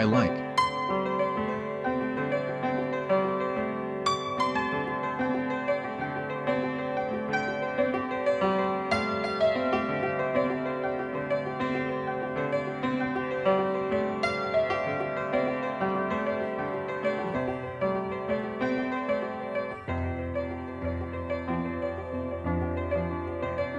I like.